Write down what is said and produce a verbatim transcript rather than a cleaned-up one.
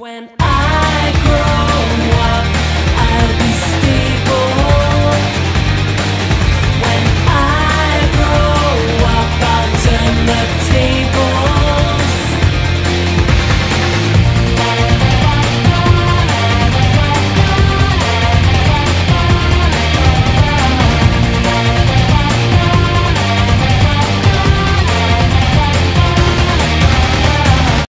when I